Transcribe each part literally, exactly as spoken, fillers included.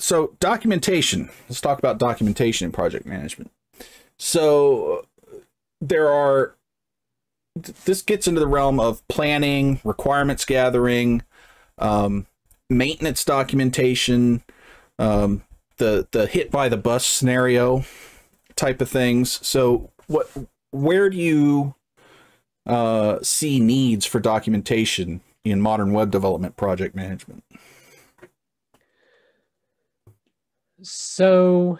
So documentation, let's talk about documentation in project management. So there are, this gets into the realm of planning, requirements gathering, um, maintenance documentation, um, the, the hit by the bus scenario type of things. So what, where do you uh, see needs for documentation in modern web development project management? So,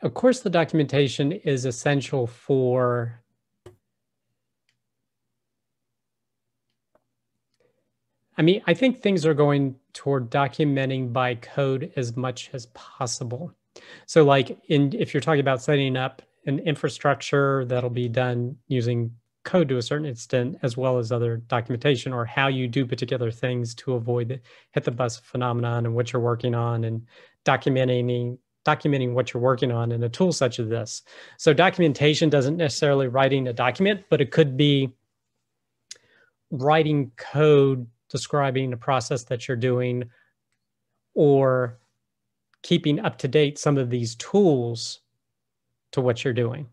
of course, the documentation is essential for I mean, I think things are going toward documenting by code as much as possible. So like in if you're talking about setting up an infrastructure, that'll be done using code to a certain extent, as well as other documentation or how you do particular things to avoid the hit the bus phenomenon and what you're working on, and documenting documenting what you're working on in a tool such as this. So documentation doesn't necessarily writing a document, but it could be writing code describing the process that you're doing, or keeping up to date some of these tools to what you're doing.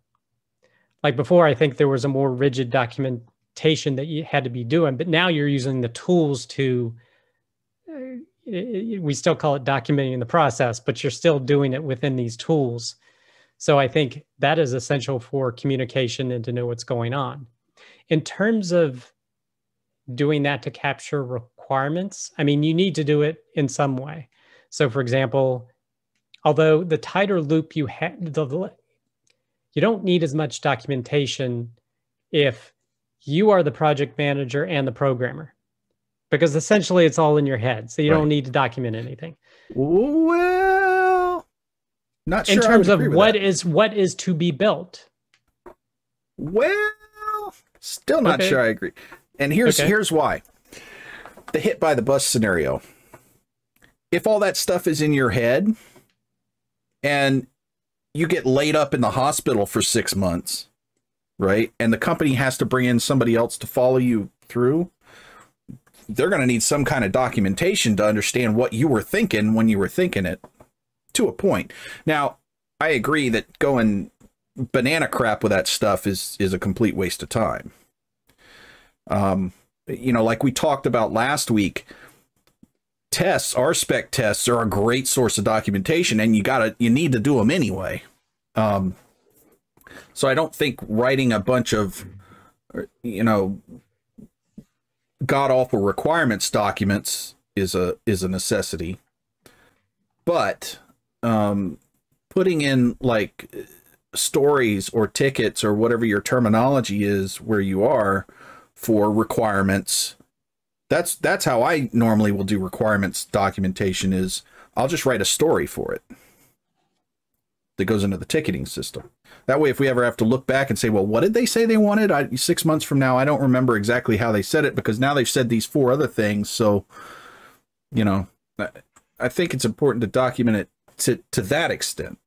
Like before, I think there was a more rigid documentation that you had to be doing, but now you're using the tools to, uh, we still call it documenting the process, but you're still doing it within these tools. So I think that is essential for communication and to know what's going on. In terms of doing that to capture requirements, I mean, you need to do it in some way. So for example, although the tighter loop you had, the you don't need as much documentation if you are the project manager and the programmer, because essentially it's all in your head. So you right. don't need to document anything. Well, not sure. In terms of what that. is what is to be built. Well, still not okay. sure I agree. And here's okay. here's why. The hit by the bus scenario. If all that stuff is in your head, and you get laid up in the hospital for six months, right? And the company has to bring in somebody else to follow you through. They're going to need some kind of documentation to understand what you were thinking when you were thinking it, to a point. Now, I agree that going banana crap with that stuff is, is a complete waste of time. Um, you know, like we talked about last week, tests, RSpec tests are a great source of documentation, and you gotta, you need to do them anyway. Um, so I don't think writing a bunch of, you know, god awful requirements documents is a, is a necessity, but, um, putting in like stories or tickets or whatever your terminology is where you are for requirements. That's, that's how I normally will do requirements documentation, is I'll just write a story for it that goes into the ticketing system. That way, if we ever have to look back and say, well, what did they say they wanted? I, six months from now, I don't remember exactly how they said it, because now they've said these four other things. So, you know, I, I think it's important to document it to, to that extent.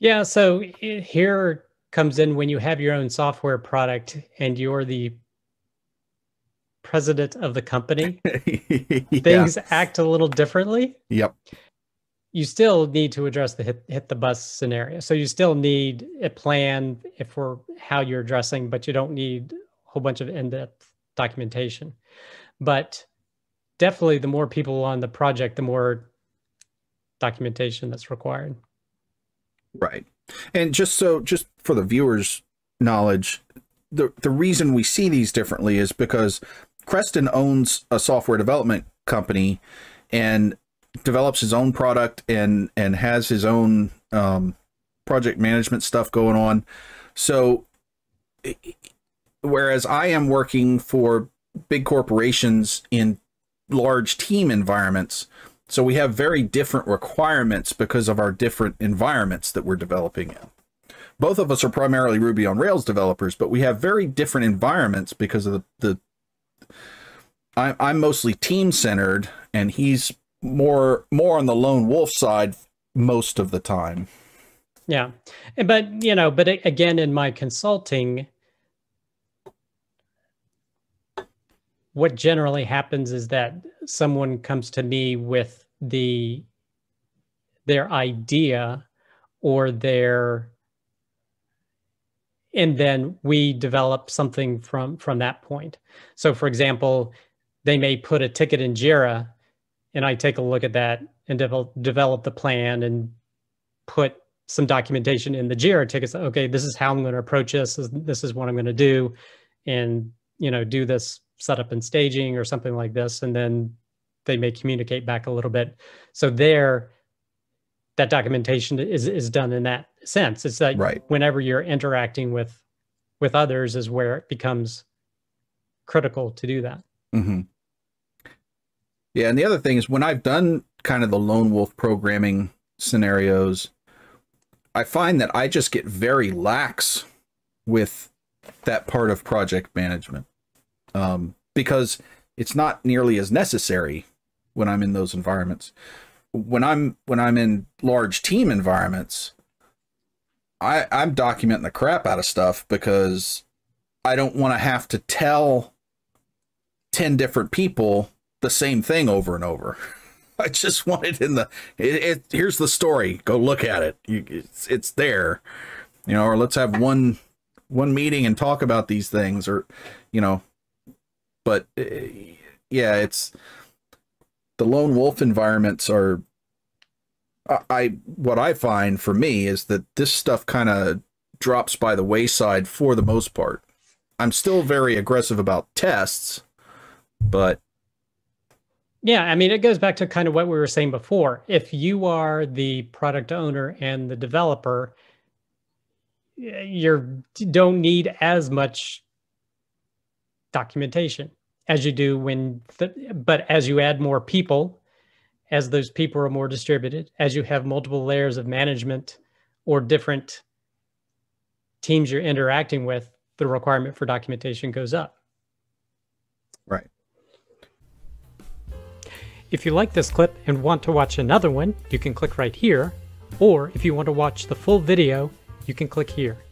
Yeah. So here comes in when you have your own software product and you're the president of the company, yeah. things act a little differently. Yep. You still need to address the hit, hit the bus scenario. So you still need a plan if we're how you're addressing, but you don't need a whole bunch of in-depth documentation. But definitely the more people on the project, the more documentation that's required. Right. And just so, just for the viewers' knowledge, the, the reason we see these differently is because Creston owns a software development company and develops his own product and, and has his own um, project management stuff going on. So whereas I am working for big corporations in large team environments, so we have very different requirements because of our different environments that we're developing in. Both of us are primarily Ruby on Rails developers, but we have very different environments because of the, the I, I'm mostly team centered and he's more, more on the lone wolf side most of the time. Yeah. But, you know, but again, in my consulting, what generally happens is that someone comes to me with the their idea or their, and then we develop something from, from that point. So for example, they may put a ticket in JIRA and I take a look at that and develop, develop the plan and put some documentation in the JIRA tickets. Okay, this is how I'm going to approach this. This is what I'm going to do, and you know, do this setup and staging or something like this. And then they may communicate back a little bit. So there, that documentation is is done in that sense. It's like right. whenever you're interacting with with others is where it becomes critical to do that. Mm-hmm. Yeah, and the other thing is when I've done kind of the lone wolf programming scenarios, I find that I just get very lax with that part of project management um, because it's not nearly as necessary when I'm in those environments. When I'm when I'm in large team environments, I, I'm documenting the crap out of stuff because I don't want to have to tell ten different people the same thing over and over. I just want it in the, it, it, here's the story, go look at it. You, it's, it's there, you know, or let's have one, one meeting and talk about these things or, you know, but uh, yeah, it's the lone wolf environments are, I, I what I find for me is that this stuff kind of drops by the wayside for the most part. I'm still very aggressive about tests, but yeah, I mean, it goes back to kind of what we were saying before. If you are the product owner and the developer, you don't need as much documentation as you do when, but as you add more people, as those people are more distributed, as you have multiple layers of management or different teams you're interacting with, the requirement for documentation goes up. Right. If you like this clip and want to watch another one, you can click right here, or if you want to watch the full video, you can click here.